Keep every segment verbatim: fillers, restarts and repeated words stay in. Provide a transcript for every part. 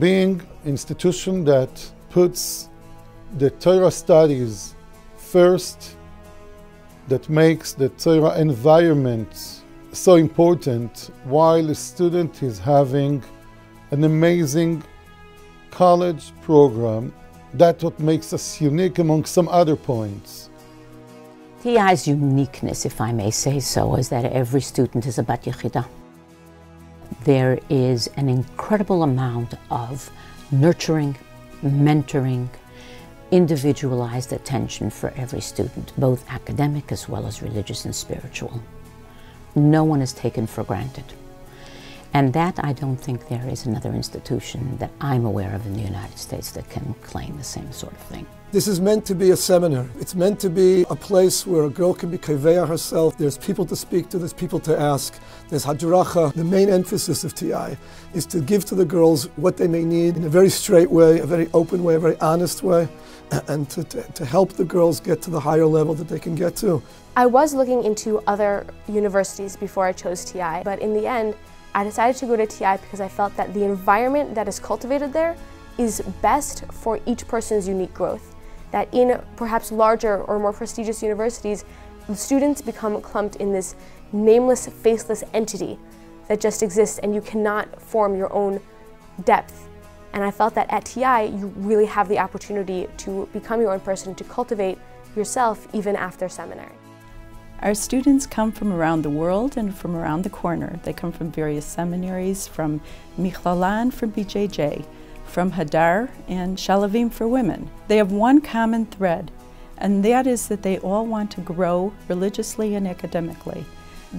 being an institution that puts the Torah studies first, that makes the Torah environment so important, while a student is having an amazing college program. That's what makes us unique among some other points. T I's uniqueness, if I may say so, is that every student is a bat yechidah. There is an incredible amount of nurturing, mentoring, individualized attention for every student, both academic as well as religious and spiritual. No one is taken for granted. And that, I don't think there is another institution that I'm aware of in the United States that can claim the same sort of thing. This is meant to be a seminar. It's meant to be a place where a girl can be koveya herself. There's people to speak to, there's people to ask, there's hadracha. The main emphasis of T I is to give to the girls what they may need in a very straight way, a very open way, a very honest way, and to, to, to help the girls get to the higher level that they can get to. I was looking into other universities before I chose T I, but in the end, I decided to go to T I because I felt that the environment that is cultivated there is best for each person's unique growth. That in perhaps larger or more prestigious universities, the students become clumped in this nameless, faceless entity that just exists, and you cannot form your own depth. And I felt that at T I, you really have the opportunity to become your own person, to cultivate yourself even after seminary. Our students come from around the world and from around the corner. They come from various seminaries, from Michlala and from B J J, from Hadar and Shalavim for women. They have one common thread, and that is that they all want to grow religiously and academically.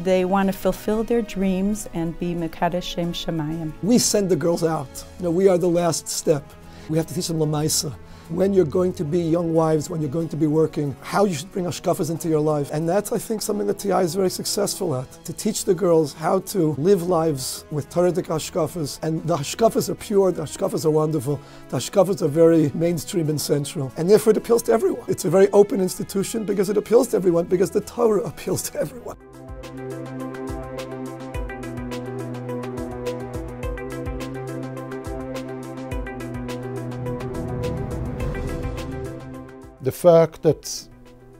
They want to fulfill their dreams and be Mekadshei Shem Shamayim. We send the girls out. You know, we are the last step. We have to teach them lemaisa. When you're going to be young wives, when you're going to be working, how you should bring hashkafas into your life. And that's, I think, something that T I is very successful at, to teach the girls how to live lives with Toradic hashkafas. And the hashkafas are pure, the hashkafas are wonderful, the hashkafas are very mainstream and central. And therefore it appeals to everyone. It's a very open institution because it appeals to everyone, because the Torah appeals to everyone. The fact that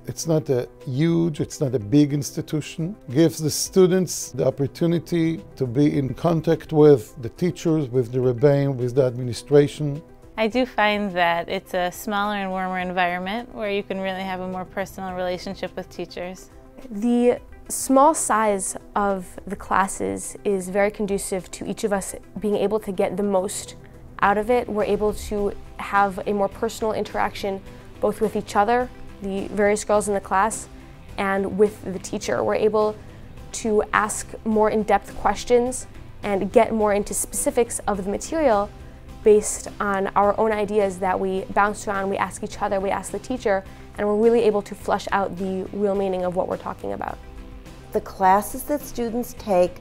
it's not a huge, it's not a big institution, gives the students the opportunity to be in contact with the teachers, with the Rebbe, with the administration. I do find that it's a smaller and warmer environment where you can really have a more personal relationship with teachers. The small size of the classes is very conducive to each of us being able to get the most out of it. We're able to have a more personal interaction both with each other, the various girls in the class, and with the teacher. We're able to ask more in-depth questions and get more into specifics of the material based on our own ideas that we bounce around, we ask each other, we ask the teacher, and we're really able to flesh out the real meaning of what we're talking about. The classes that students take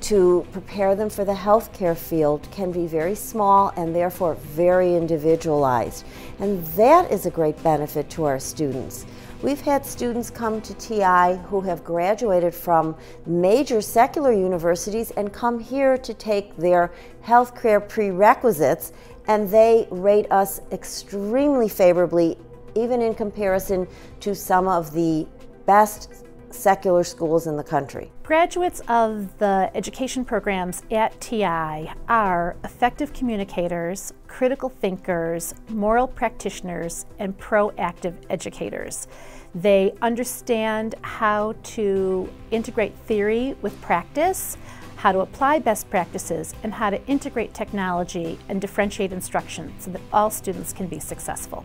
to prepare them for the healthcare field can be very small and therefore very individualized. And that is a great benefit to our students. We've had students come to T I who have graduated from major secular universities and come here to take their healthcare prerequisites, and they rate us extremely favorably, even in comparison to some of the best secular schools in the country. Graduates of the education programs at T I are effective communicators, critical thinkers, moral practitioners, and proactive educators. They understand how to integrate theory with practice, how to apply best practices, and how to integrate technology and differentiate instruction so that all students can be successful.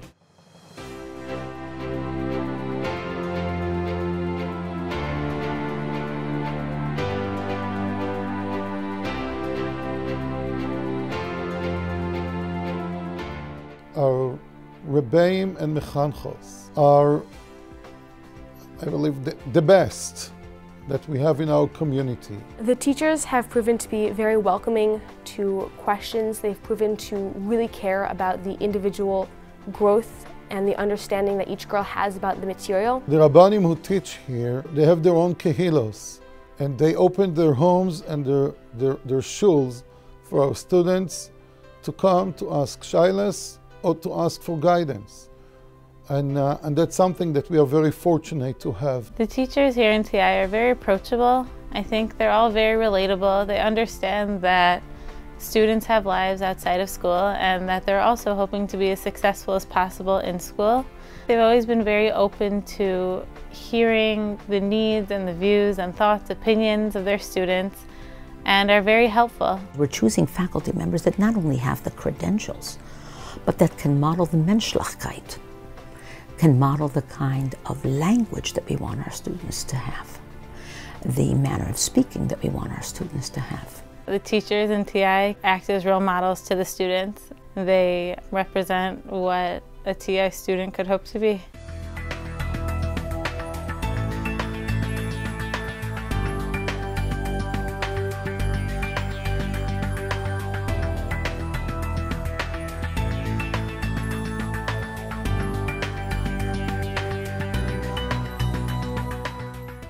Our Rebbeim and Mechanchos are, I believe, the, the best that we have in our community. The teachers have proven to be very welcoming to questions. They've proven to really care about the individual growth and the understanding that each girl has about the material. The Rabbanim who teach here, they have their own kehilos, and they open their homes and their, their, their shuls for our students to come to ask shailas or to ask for guidance. And, uh, and that's something that we are very fortunate to have. The teachers here in T I are very approachable. I think they're all very relatable. They understand that students have lives outside of school and that they're also hoping to be as successful as possible in school. They've always been very open to hearing the needs and the views and thoughts, opinions of their students, and are very helpful. We're choosing faculty members that not only have the credentials, but that can model the Menschlichkeit, can model the kind of language that we want our students to have, the manner of speaking that we want our students to have. The teachers in T I act as role models to the students. They represent what a T I student could hope to be.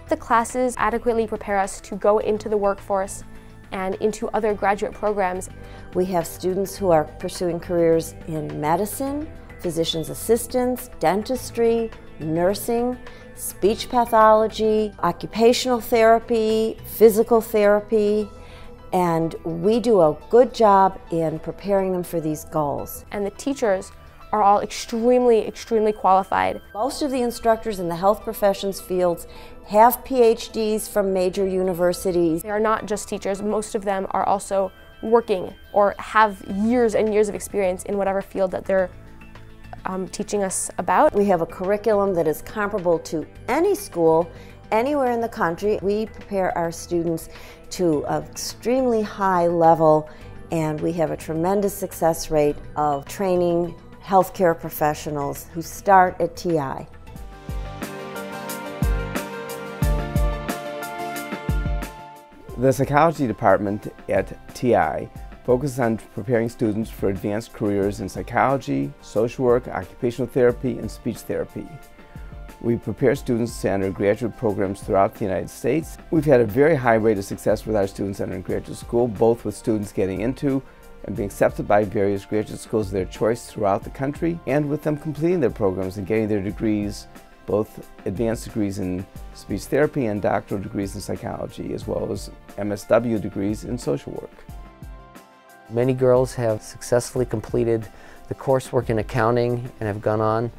The classes adequately prepare us to go into the workforce and into other graduate programs. We have students who are pursuing careers in medicine, physician's assistants, dentistry, nursing, speech pathology, occupational therapy, physical therapy, and we do a good job in preparing them for these goals. And the teachers are all extremely, extremely qualified. Most of the instructors in the health professions fields have P H Ds from major universities. They are not just teachers, most of them are also working or have years and years of experience in whatever field that they're um, teaching us about. We have a curriculum that is comparable to any school anywhere in the country. We prepare our students to an extremely high level, and we have a tremendous success rate of training healthcare professionals who start at T I. The psychology department at T I focuses on preparing students for advanced careers in psychology, social work, occupational therapy, and speech therapy. We prepare students to enter graduate programs throughout the United States. We've had a very high rate of success with our students entering graduate school, both with students getting into and being accepted by various graduate schools of their choice throughout the country, and with them completing their programs and getting their degrees, both advanced degrees in speech therapy and doctoral degrees in psychology, as well as M S W degrees in social work. Many girls have successfully completed the coursework in accounting and have gone on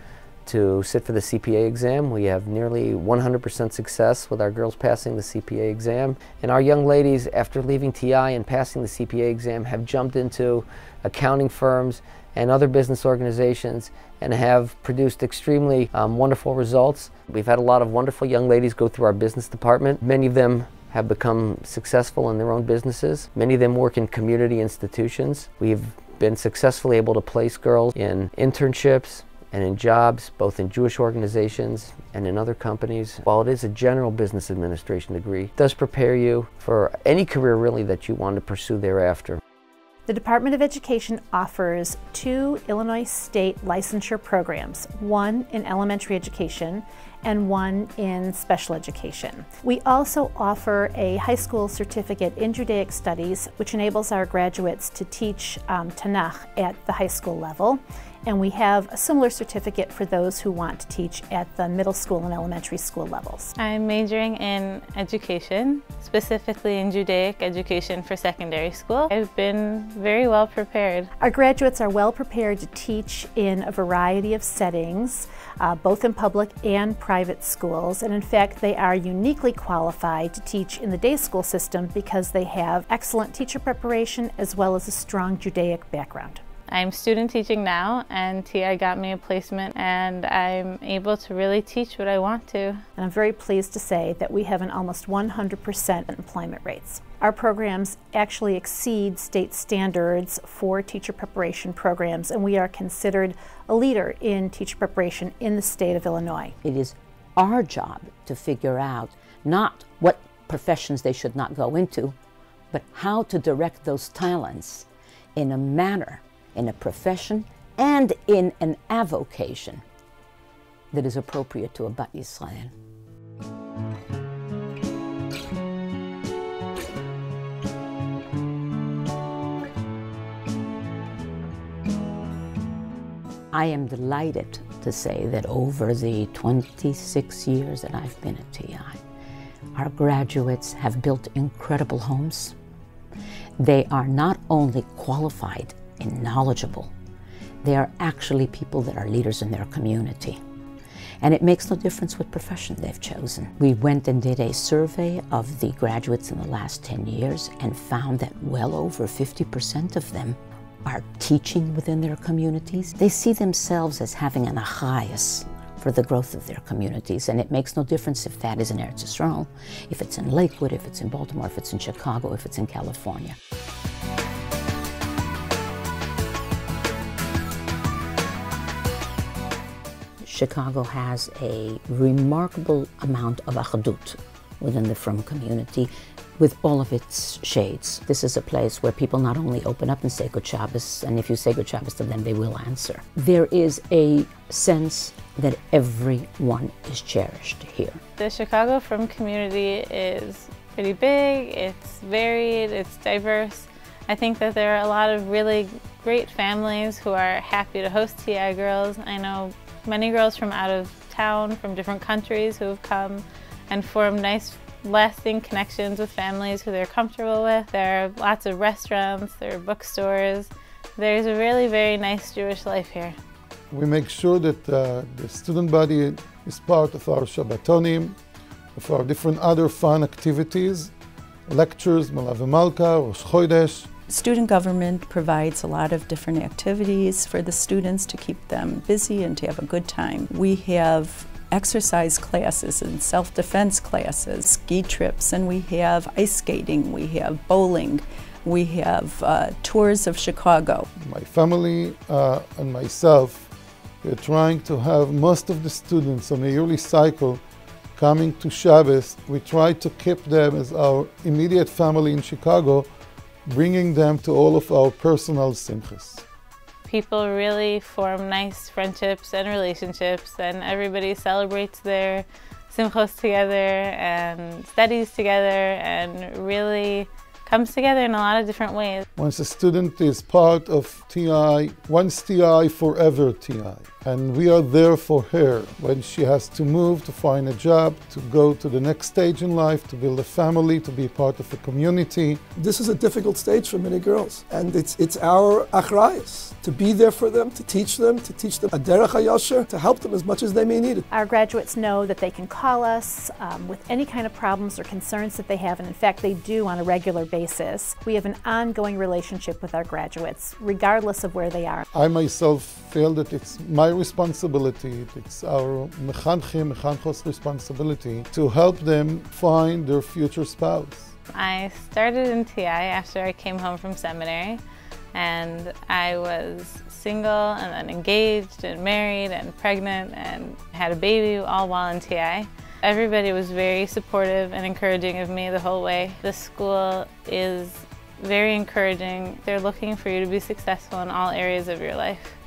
to sit for the C P A exam. We have nearly one hundred percent success with our girls passing the C P A exam. And our young ladies, after leaving T I and passing the C P A exam, have jumped into accounting firms and other business organizations and have produced extremely um, wonderful results. We've had a lot of wonderful young ladies go through our business department. Many of them have become successful in their own businesses. Many of them work in community institutions. We've been successfully able to place girls in internships and in jobs, both in Jewish organizations and in other companies. While it is a general business administration degree, it does prepare you for any career really that you want to pursue thereafter. The Department of Education offers two Illinois state licensure programs, one in elementary education and one in special education. We also offer a high school certificate in Judaic studies, which enables our graduates to teach um, Tanakh at the high school level. And we have a similar certificate for those who want to teach at the middle school and elementary school levels. I'm majoring in education, specifically in Judaic education for secondary school. I've been very well prepared. Our graduates are well prepared to teach in a variety of settings, uh, both in public and private schools, and in fact they are uniquely qualified to teach in the day school system because they have excellent teacher preparation as well as a strong Judaic background. I'm student teaching now, and T I got me a placement, and I'm able to really teach what I want to. And I'm very pleased to say that we have an almost one hundred percent employment rates. Our programs actually exceed state standards for teacher preparation programs, and we are considered a leader in teacher preparation in the state of Illinois. It is our job to figure out not what professions they should not go into, but how to direct those talents in a manner, in a profession, and in an avocation that is appropriate to a Bat Yisrael. I am delighted to say that over the twenty-six years that I've been at T I, our graduates have built incredible homes. They are not only qualified and knowledgeable, they are actually people that are leaders in their community. And it makes no difference what profession they've chosen. We went and did a survey of the graduates in the last ten years and found that well over fifty percent of them are teaching within their communities. They see themselves as having an achrayus for the growth of their communities, and it makes no difference if that is in Eretz Yisroel, if it's in Lakewood, if it's in Baltimore, if it's in Chicago, if it's in California. Chicago has a remarkable amount of achadut within the Frum community, with all of its shades. This is a place where people not only open up and say good Shabbos, and if you say good Shabbos to them, they will answer. There is a sense that everyone is cherished here. The Chicago Frum community is pretty big, it's varied, it's diverse. I think that there are a lot of really great families who are happy to host T I girls. I know many girls from out of town, from different countries who have come and formed nice lasting connections with families who they're comfortable with. There are lots of restaurants, there are bookstores. There's a really very nice Jewish life here. We make sure that uh, the student body is part of our Shabbatonim, of our different other fun activities, lectures, Malavimalka, Rosh Chodesh. Student government provides a lot of different activities for the students to keep them busy and to have a good time. We have exercise classes and self-defense classes, ski trips, and we have ice skating, we have bowling, we have uh, tours of Chicago. My family uh, and myself, we're trying to have most of the students on a yearly cycle coming to Shabbos. We try to keep them as our immediate family in Chicago, bringing them to all of our personal simchas. People really form nice friendships and relationships, and everybody celebrates their simchos together and studies together and really comes together in a lot of different ways. Once a student is part of T I, once T I, forever T I. And we are there for her when she has to move, to find a job, to go to the next stage in life, to build a family, to be part of a community. This is a difficult stage for many girls, and it's, it's our achrayus to be there for them, to teach them, to teach them aderech ha-yasher, to help them as much as they may need it. Our graduates know that they can call us um, with any kind of problems or concerns that they have, and in fact they do on a regular basis. We have an ongoing relationship with our graduates, regardless of where they are. I myself feel that it's my responsibility, it's our mechanche, mechanche's responsibility to help them find their future spouse. I started in T I after I came home from seminary, and I was single and then engaged and married and pregnant and had a baby all while in T I. Everybody was very supportive and encouraging of me the whole way. The school is very encouraging. They're looking for you to be successful in all areas of your life.